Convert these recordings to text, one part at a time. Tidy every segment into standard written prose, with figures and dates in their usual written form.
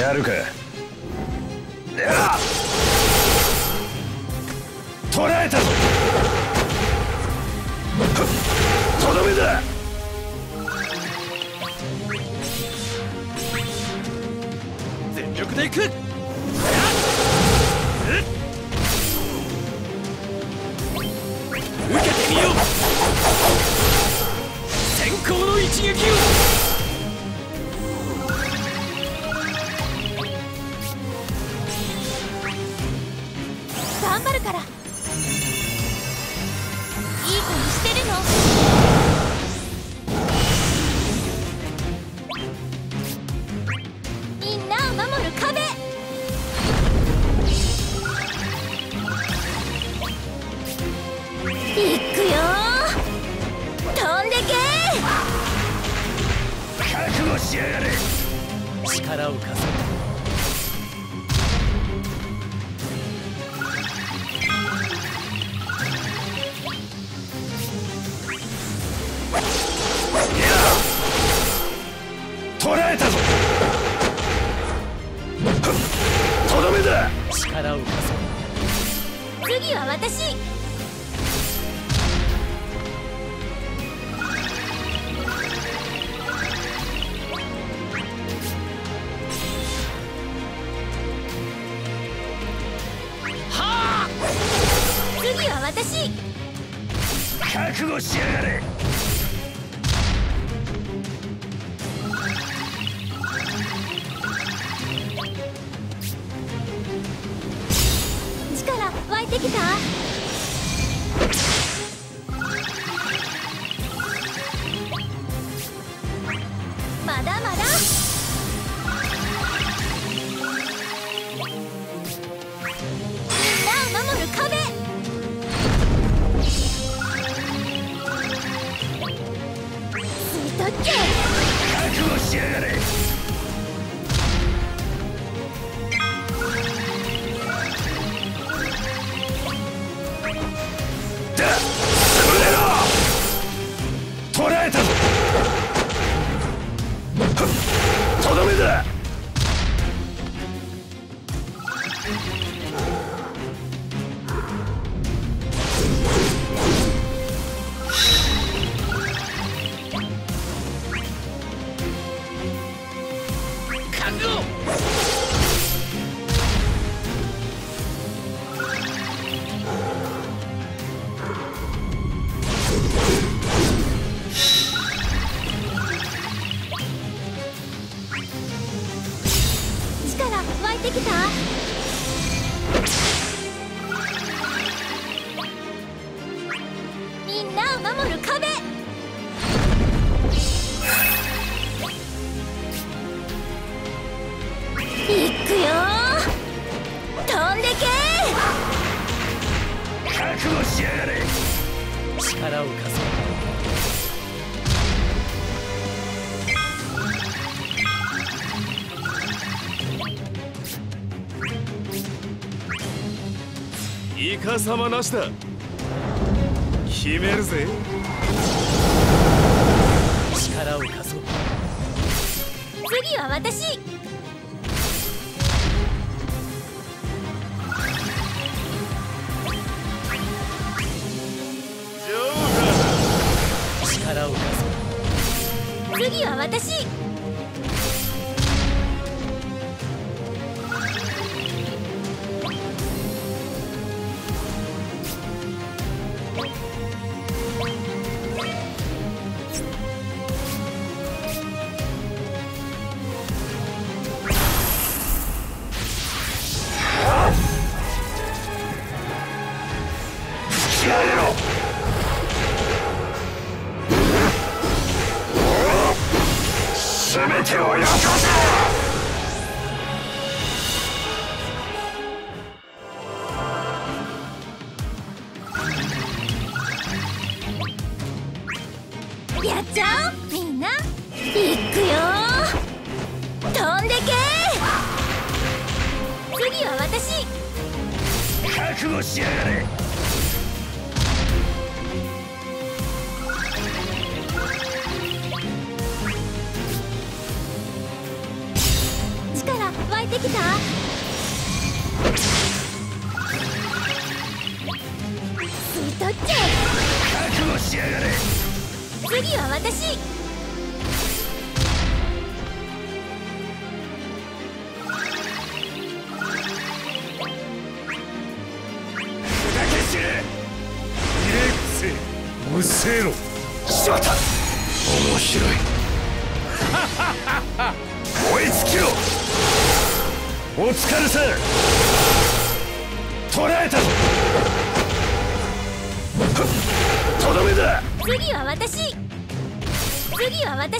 やるか。捕らえたぞ。とどめだ。全力で行く。受けてみよう。先行の一撃を。様なしだ。決めるぜ。力を貸そう。次は私。力を貸そう。次は私。えてきた。吸い取っちゃえ。覚悟しやがれ。次は私。無せろ。しまった。面白い。燃え尽きろ。お疲れさん。捕らえたぞ。とどめだ。次は私。次は私。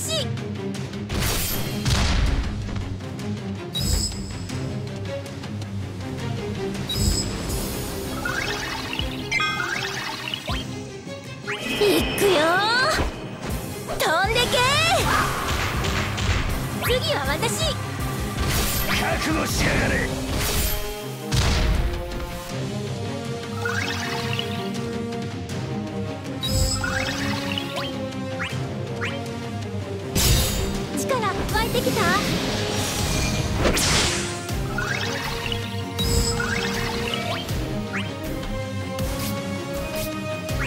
次は私。覚悟しやがれ。力湧いてきた。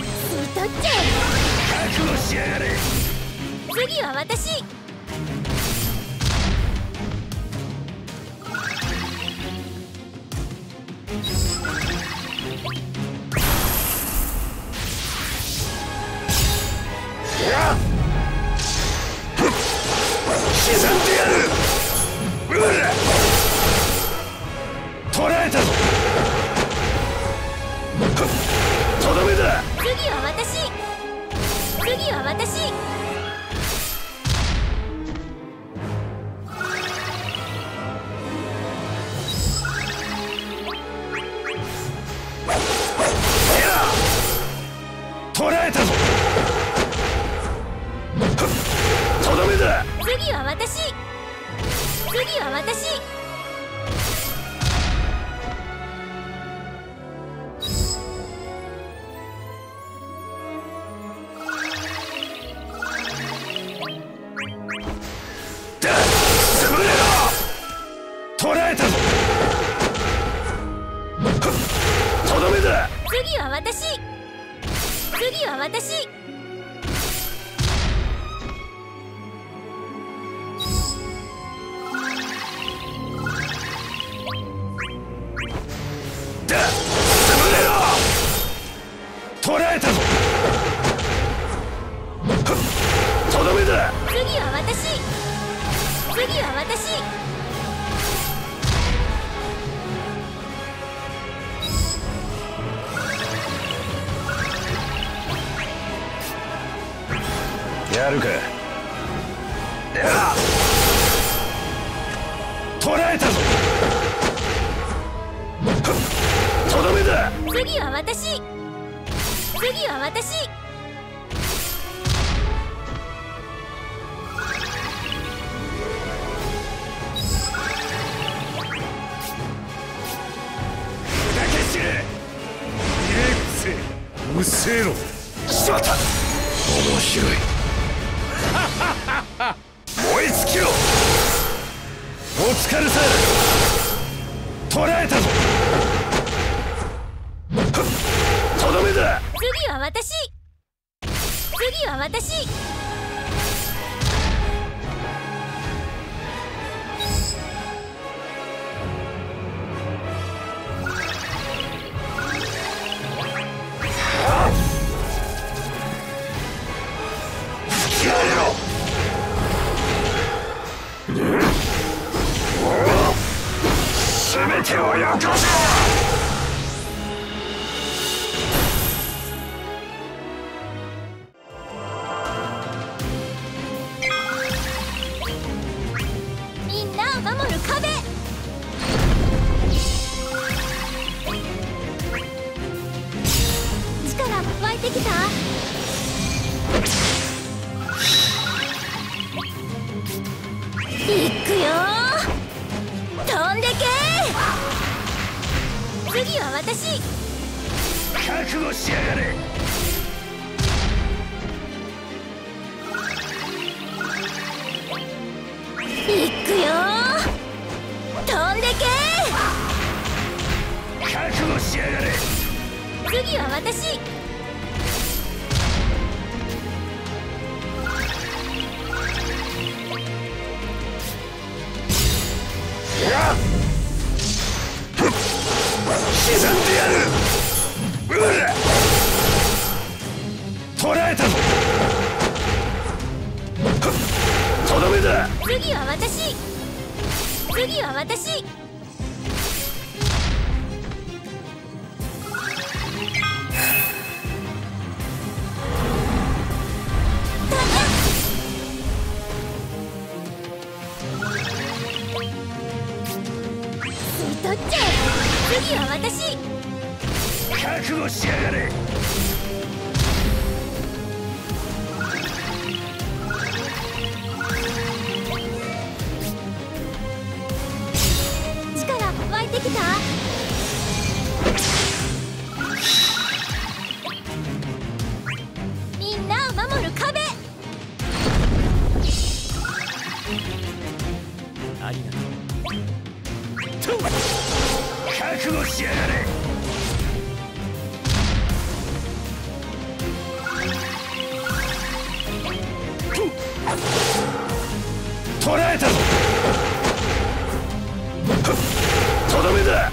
吸い取っちゃえ。覚悟しやがれ。次は私。刻んでやる。捕らえたぞ。とどめだ。次は私。次は私。捕らえたぞ。とどめだ。次は私。次は私。だ、潰れろ。捕らえたぞ。とどめだ。次は私。次は私。次は私。やるか。やあ。捕らえたぞ。とどめだ。次は私。次は私。うせろ。しまった。面白い。燃え尽きろ。お疲れさん。捕らえたぞ。とどめだ。次は私。次は私。手をよこせ。次は私。覚悟しやがれ。いくよ。飛んでけ。覚悟しやがれ。次は私。沈んでやる。うら。捕らえたぞ。とどめだ。次は私。次は私。次は私。覚悟しやがれ。力湧いてきた。みんなを守る壁。ありがとう。覚悟しやがれ。捕らえたぞ。とどめだ。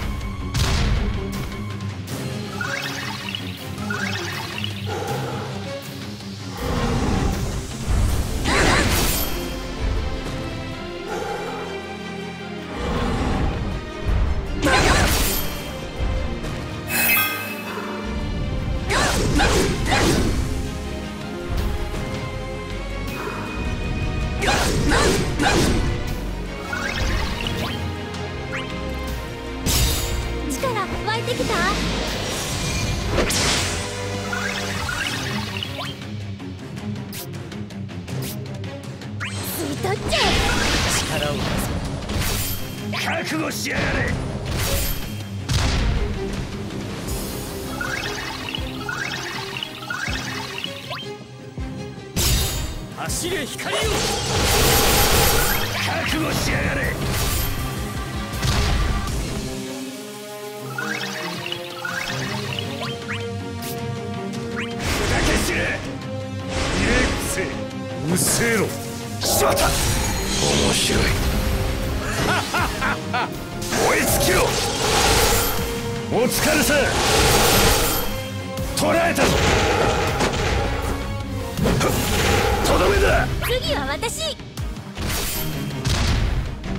走れ光よ。覚悟しやがれ。砕け散れ。うっせえの。しまった。面白い。燃え尽きろ。お疲れさ。捕らえたぞ。とどめだ。次は私。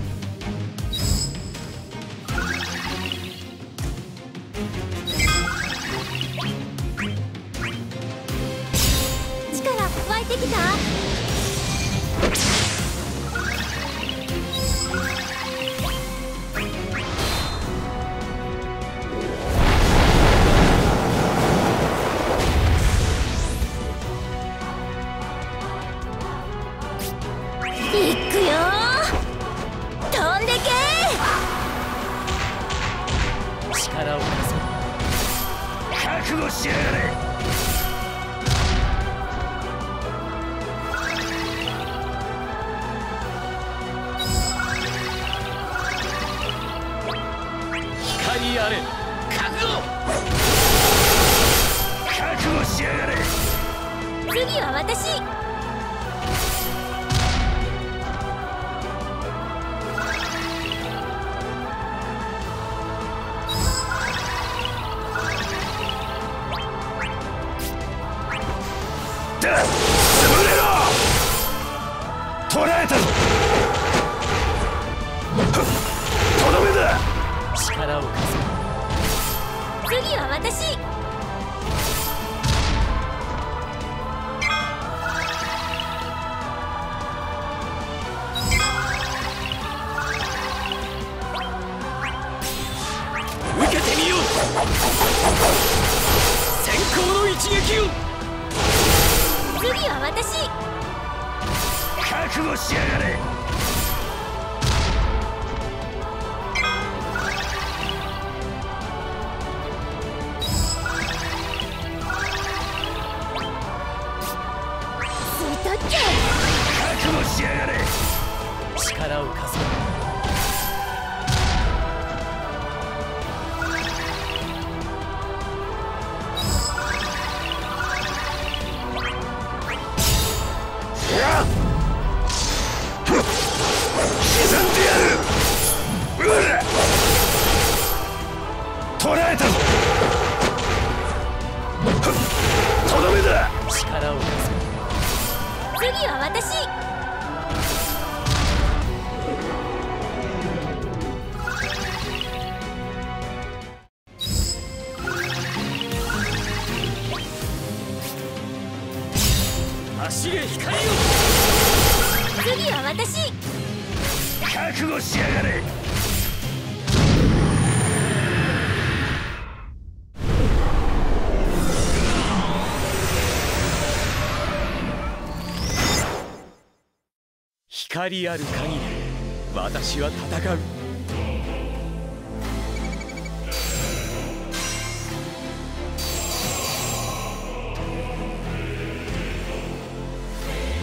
力湧いてきた。力を貸そう。きる光を。次は私。覚悟しやがれ。光ある限り私は戦う。